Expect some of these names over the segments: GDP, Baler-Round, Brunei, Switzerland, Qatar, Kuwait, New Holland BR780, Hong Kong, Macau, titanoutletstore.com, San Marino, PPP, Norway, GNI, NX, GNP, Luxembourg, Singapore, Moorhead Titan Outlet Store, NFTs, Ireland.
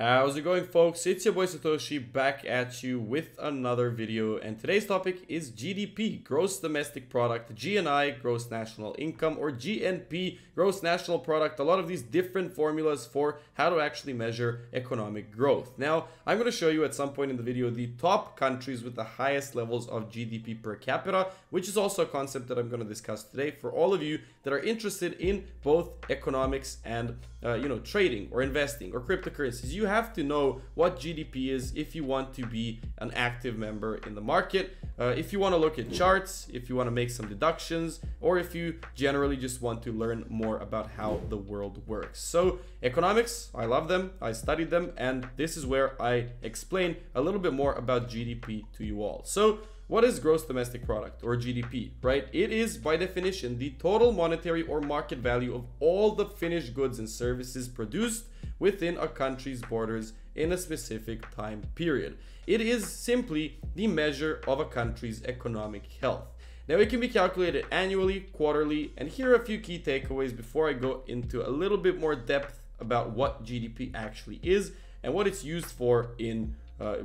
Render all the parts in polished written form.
How's it going, folks? It's your boy Satoshi back at you with another video, and today's topic is GDP, gross domestic product, GNI, gross national income, or GNP, gross national product. A lot of these different formulas for how to actually measure economic growth. Now, I'm going to show you at some point in the video the top countries with the highest levels of GDP per capita, which is also a concept that I'm going to discuss today for all of you that are interested in both economics and trading or investing or cryptocurrencies. You have to know what GDP is if you want to be an active member in the market, if you want to look at charts, if you want to make some deductions, or if you generally just want to learn more about how the world works. So economics, I love them, I studied them, and this is where I explain a little bit more about GDP to you all. So what is gross domestic product, or GDP, right? It is, by definition, the total monetary or market value of all the finished goods and services produced within a country's borders in a specific time period. It is simply the measure of a country's economic health. Now, it can be calculated annually, quarterly, and here are a few key takeaways before I go into a little bit more depth about what GDP actually is and what it's used for in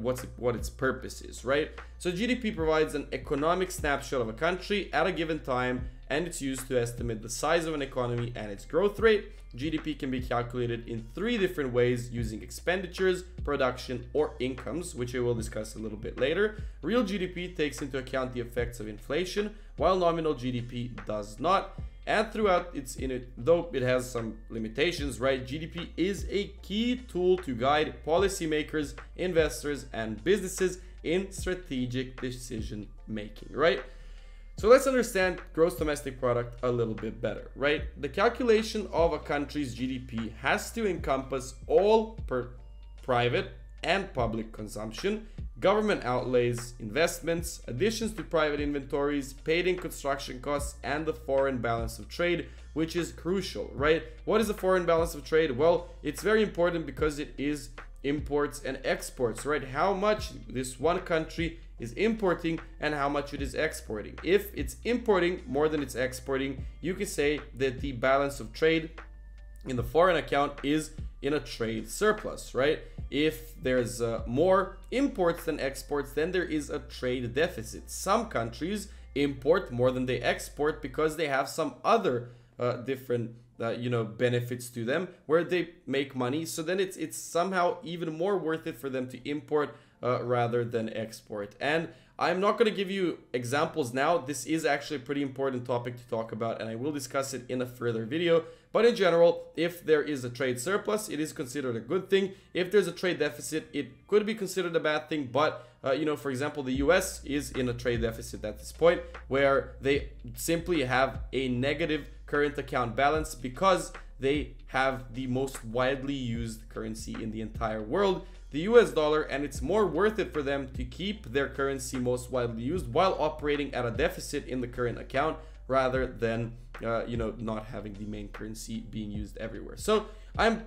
what its purpose is, right? So GDP provides an economic snapshot of a country at a given time, and it's used to estimate the size of an economy and its growth rate. GDP can be calculated in three different ways, using expenditures, production, or incomes, which I will discuss a little bit later. Real GDP takes into account the effects of inflation, while nominal GDP does not. And throughout its though it has some limitations, right? GDP is a key tool to guide policymakers, investors, and businesses in strategic decision making, right? So let's understand gross domestic product a little bit better, right? The calculation of a country's GDP has to encompass all private and public consumption, government outlays, investments, additions to private inventories, paid-in construction costs, and the foreign balance of trade, which is crucial, right? What is the foreign balance of trade? Well, it's very important because it is imports and exports, right? How much this one country is importing and how much it is exporting. If it's importing more than it's exporting, you can say that the balance of trade in the foreign account is in a trade surplus, right? If there's more imports than exports, then there is a trade deficit. Some countries import more than they export because they have some other different benefits to them where they make money, so then it's somehow even more worth it for them to import rather than export. And I'm not going to give you examples now. This is actually a pretty important topic to talk about, and I will discuss it in a further video. But in general, if there is a trade surplus, it is considered a good thing. If there's a trade deficit, it could be considered a bad thing. But, for example, the US is in a trade deficit at this point, where they simply have a negative current account balance because they have the most widely used currency in the entire world, the US dollar, and it's more worth it for them to keep their currency most widely used while operating at a deficit in the current account rather than, not having the main currency being used everywhere. So I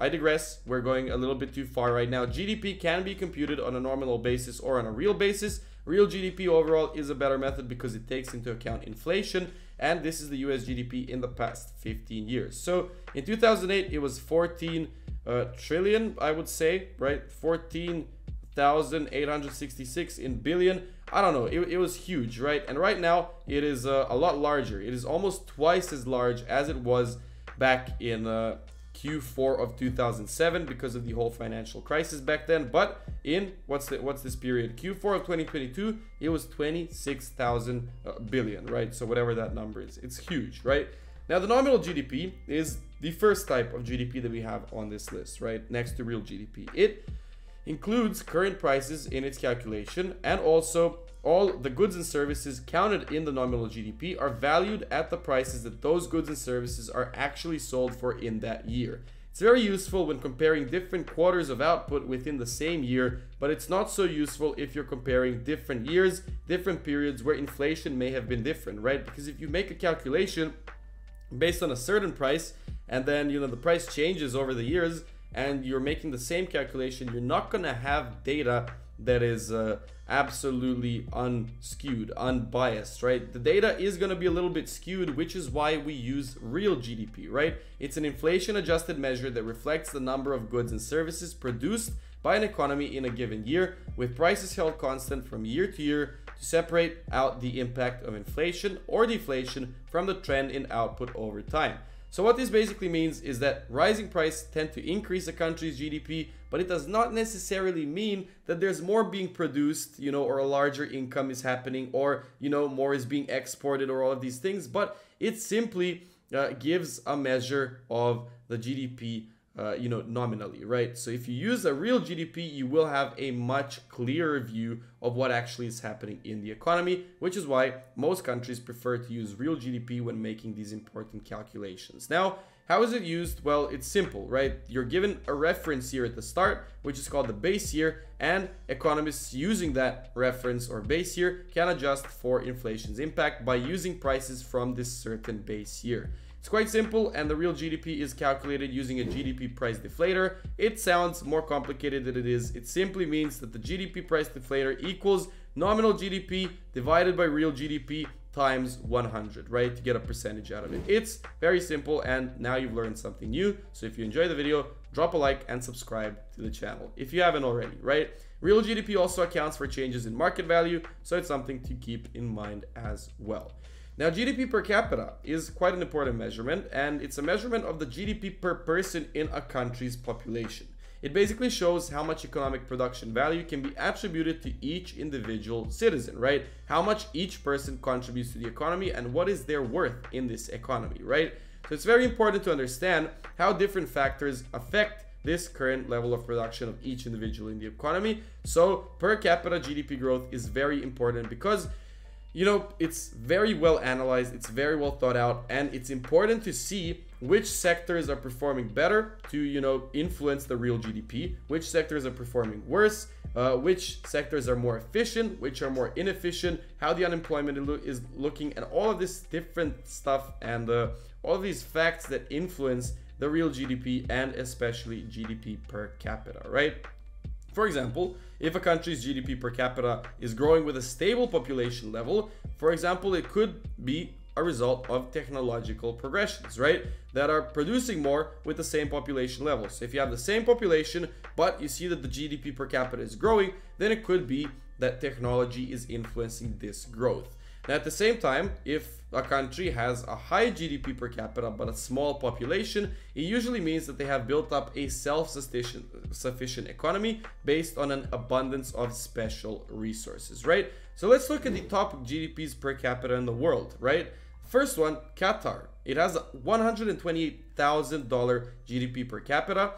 digress. We're going a little bit too far right now. GDP can be computed on a nominal basis or on a real basis. Real GDP overall is a better method because it takes into account inflation, and this is the US GDP in the past 15 years. So in 2008, it was 14 trillion, I would say, right? 14,866 in billion. I don't know, it was huge, right? And right now it is a lot larger. It is almost twice as large as it was back in Q4 of 2007 because of the whole financial crisis back then. But in what's this period, Q4 of 2022, it was 26,000 billion, right? So whatever that number is, it's huge, right? Now, the nominal GDP is the first type of GDP that we have on this list, right? Next to real GDP. It includes current prices in its calculation, and also all the goods and services counted in the nominal GDP are valued at the prices that those goods and services are actually sold for in that year. It's very useful when comparing different quarters of output within the same year, but it's not so useful if you're comparing different years, different periods where inflation may have been different, right? Because if you make a calculation based on a certain price, and then the price changes over the years, and you're making the same calculation, you're not going to have data that is absolutely unskewed, unbiased, right? The data is going to be a little bit skewed, which is why we use real GDP, right? It's an inflation adjusted measure that reflects the number of goods and services produced by an economy in a given year, with prices held constant from year to year to separate out the impact of inflation or deflation from the trend in output over time. So what this basically means is that rising prices tend to increase a country's GDP, but it does not necessarily mean that there's more being produced, you know, or a larger income is happening, or, you know, more is being exported, or all of these things. But it simply gives a measure of the GDP, you know, nominally, right? So if you use a real GDP, you will have a much clearer view of what actually is happening in the economy, which is why most countries prefer to use real GDP when making these important calculations. Now, how is it used? Well, it's simple, right? You're given a reference year at the start, which is called the base year, and economists using that reference or base year can adjust for inflation's impact by using prices from this certain base year. It's quite simple, and the real GDP is calculated using a GDP price deflator. It sounds more complicated than it is. It simply means that the GDP price deflator equals nominal GDP divided by real GDP times 100, right? To get a percentage out of it. It's very simple, and now you've learned something new. So if you enjoy the video, drop a like and subscribe to the channel if you haven't already, right? Real GDP also accounts for changes in market value, so it's something to keep in mind as well. Now, GDP per capita is quite an important measurement, and it's a measurement of the GDP per person in a country's population. It basically shows how much economic production value can be attributed to each individual citizen, right? How much each person contributes to the economy and what is their worth in this economy, right? So it's very important to understand how different factors affect this current level of production of each individual in the economy. So per capita GDP growth is very important because, you know, it's very well analyzed, it's very well thought out, and it's important to see which sectors are performing better to, you know, influence the real GDP, which sectors are performing worse, which sectors are more efficient, which are more inefficient, how the unemployment is looking, and all of this different stuff and all of these facts that influence the real GDP and especially GDP per capita, right? For example, if a country's GDP per capita is growing with a stable population level, for example, it could be a result of technological progressions, right? That are producing more with the same population level. So if you have the same population, but you see that the GDP per capita is growing, then it could be that technology is influencing this growth. Now, at the same time, if a country has a high GDP per capita but a small population, it usually means that they have built up a self-sufficient economy based on an abundance of special resources, right? So let's look at the top GDPs per capita in the world, right? First one, Qatar. It has a $128,000 GDP per capita,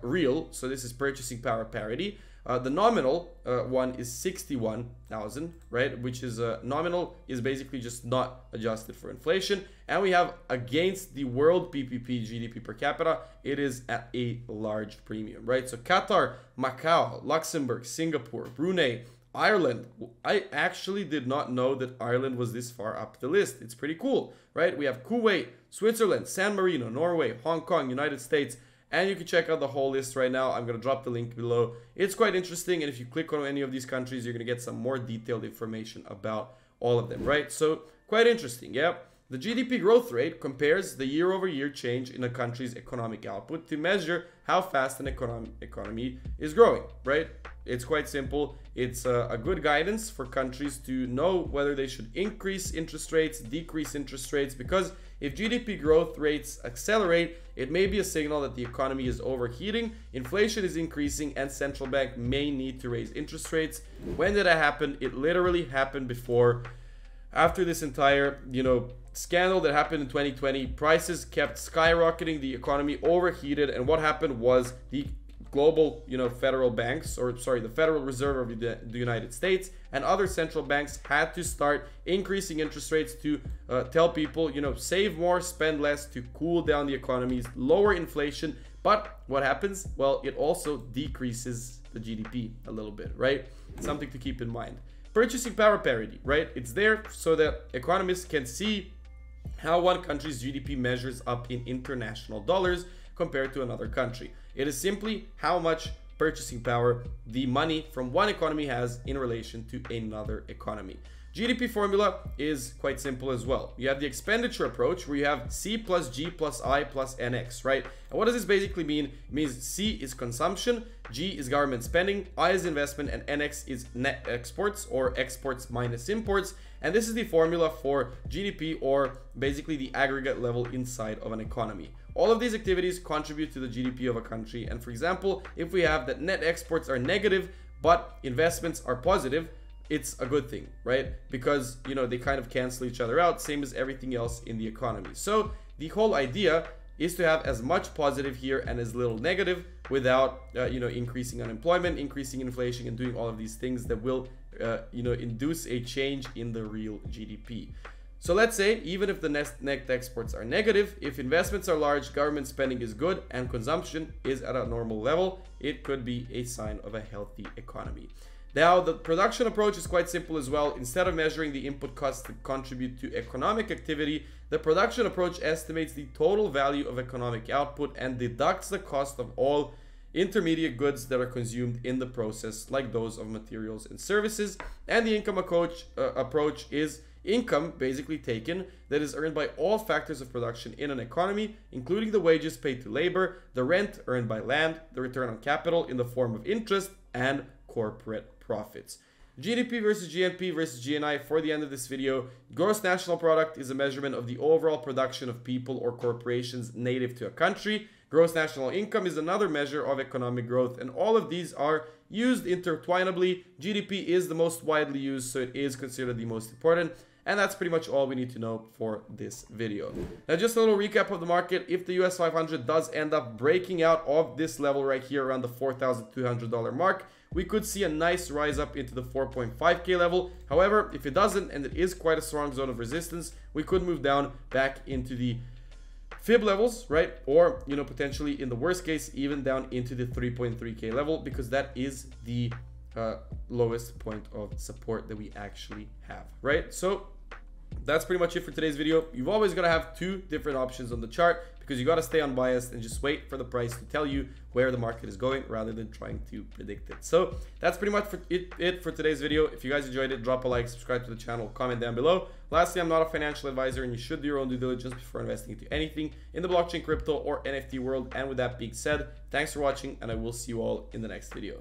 real, so this is purchasing power parity. The nominal one is 61,000, right? Which is nominal is basically just not adjusted for inflation. And we have against the world PPP GDP per capita, it is at a large premium, right? So Qatar, Macau, Luxembourg, Singapore, Brunei, Ireland. I actually did not know that Ireland was this far up the list. It's pretty cool, right? We have Kuwait, Switzerland, San Marino, Norway, Hong Kong, United States. And you can check out the whole list right now. I'm going to drop the link below. It's quite interesting. And if you click on any of these countries, you're going to get some more detailed information about all of them, right? So quite interesting, yeah? The GDP growth rate compares the year-over-year change in a country's economic output to measure how fast an economy is growing, right? It's quite simple. It's a good guidance for countries to know whether they should increase interest rates, decrease interest rates, because if GDP growth rates accelerate, it may be a signal that the economy is overheating, inflation is increasing, and central bank may need to raise interest rates. When did that happen? It literally happened before. After this entire, you know, scandal that happened in 2020, prices kept skyrocketing, the economy overheated, and what happened was the global, you know, federal banks, or sorry, the Federal Reserve of the United States and other central banks had to start increasing interest rates to tell people, you know, save more, spend less, to cool down the economies, lower inflation. But what happens? Well, it also decreases the GDP a little bit, right? Something to keep in mind. Purchasing power parity, right? It's there so that economists can see how one country's GDP measures up in international dollars compared to another country. It is simply how much purchasing power the money from one economy has in relation to another economy. GDP formula is quite simple as well. You have the expenditure approach where you have C plus G plus I plus NX, right? And what does this basically mean? It means C is consumption, G is government spending, I is investment, and NX is net exports or exports minus imports. And this is the formula for GDP, or basically the aggregate level inside of an economy. All of these activities contribute to the GDP of a country. And for example, if we have that net exports are negative, but investments are positive, it's a good thing, right? Because, you know, they kind of cancel each other out, same as everything else in the economy. So the whole idea is to have as much positive here and as little negative without, increasing unemployment, increasing inflation, and doing all of these things that will, induce a change in the real GDP. So let's say, even if the net exports are negative, if investments are large, government spending is good, and consumption is at a normal level, it could be a sign of a healthy economy. Now, the production approach is quite simple as well. Instead of measuring the input costs that contribute to economic activity, the production approach estimates the total value of economic output and deducts the cost of all intermediate goods that are consumed in the process, like those of materials and services. And the income approach is income basically taken that is earned by all factors of production in an economy, including the wages paid to labor, the rent earned by land, the return on capital in the form of interest, and corporate profits. GDP versus GNP versus GNI for the end of this video. Gross national product is a measurement of the overall production of people or corporations native to a country. Gross national income is another measure of economic growth, and all of these are used intertwinably. GDP is the most widely used, so it is considered the most important. And that's pretty much all we need to know for this video. Now, just a little recap of the market. If the US 500 does end up breaking out of this level right here around the $4,200 mark, we could see a nice rise up into the 4.5K level. However, if it doesn't, and it is quite a strong zone of resistance, we could move down back into the fib levels, right? Or, you know, potentially in the worst case, even down into the 3.3K level, because that is the lowest point of support that we actually have, right? So that's pretty much it for today's video. You've always got to have two different options on the chart, because you got to stay unbiased and just wait for the price to tell you where the market is going rather than trying to predict it. So that's pretty much it for today's video. If you guys enjoyed it, drop a like, subscribe to the channel, comment down below. Lastly, I'm not a financial advisor, and you should do your own due diligence before investing into anything in the blockchain, crypto, or NFT world. And with that being said, thanks for watching, and I will see you all in the next video.